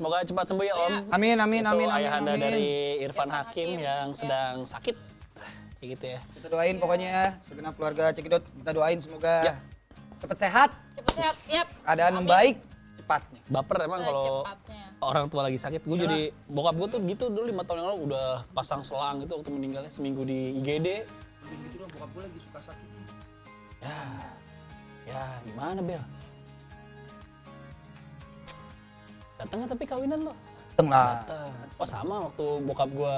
Semoga cepat sembuh ya Om. Amin, amin, amin. Itu ayahanda dari Irfan Hakim yang sedang sakit. Kayak gitu ya. Kita doain pokoknya ya. Segenap keluarga Cekidot, kita doain semoga ya. Cepat sehat. Cepat sehat, yep. Keadaan membaik secepatnya. Baper emang kalau orang tua lagi sakit. Gue jadi, bokap gue tuh gitu dulu 5 tahun yang lalu udah pasang selang gitu waktu meninggalnya seminggu di IGD. Gitu dong, bokap gue lagi suka sakit. Ya gimana Bel? Dateng tapi kawinan lo? Dateng lah. Oh sama waktu bokap gue.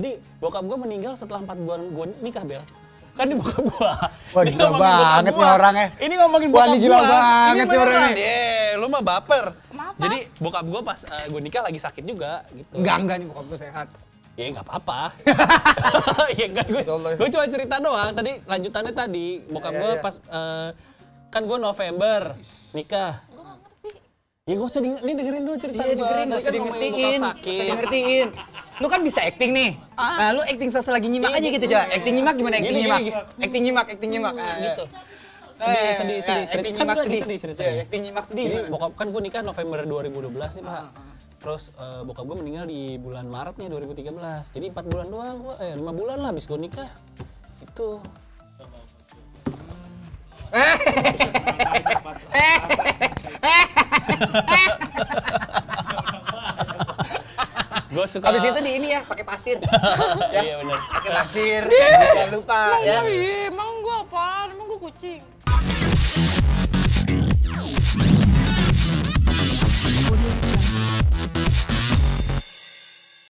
Jadi bokap gue meninggal setelah 4 bulan gue nikah Bel. Kan di bokap gue. Wah gila banget nih orangnya. Ini ngomongin bokap gue. Wah gila banget nih orangnya. Lu mah baper. Kenapa? Jadi bokap gue pas gue nikah lagi sakit juga gitu. Enggak nih bokap gue sehat. Ya nggak apa-apa. Ya kan gue cuma cerita doang. Tadi lanjutannya tadi bokap gue pas kan gue November nikah. Gue nggak ngerti. Ya gue usah ini dengerin dulu cerita gue. Nggak usah dengertiin. Lu kan bisa acting nih. Nah lu acting selagi nyimak aja gitu coba. Acting nyimak gimana? Acting nyimak. Acting nyimak. Acting nyimak. Gitu. Sedih. Acting nyimak sedih. Acting nyimak sedih. Bokap kan gue nikah November 2012 nih Pak. Terus bokap gue meninggal di bulan Maret nih 2013. Jadi 4 bulan doang, 5 bulan lah abis gue nikah. Itu. Gue suka. Abis itu di ini ya, pakai pasir. Iya bener. Pakai pasir, bisa lupa ya. Emang gue apaan? Emang gue kucing.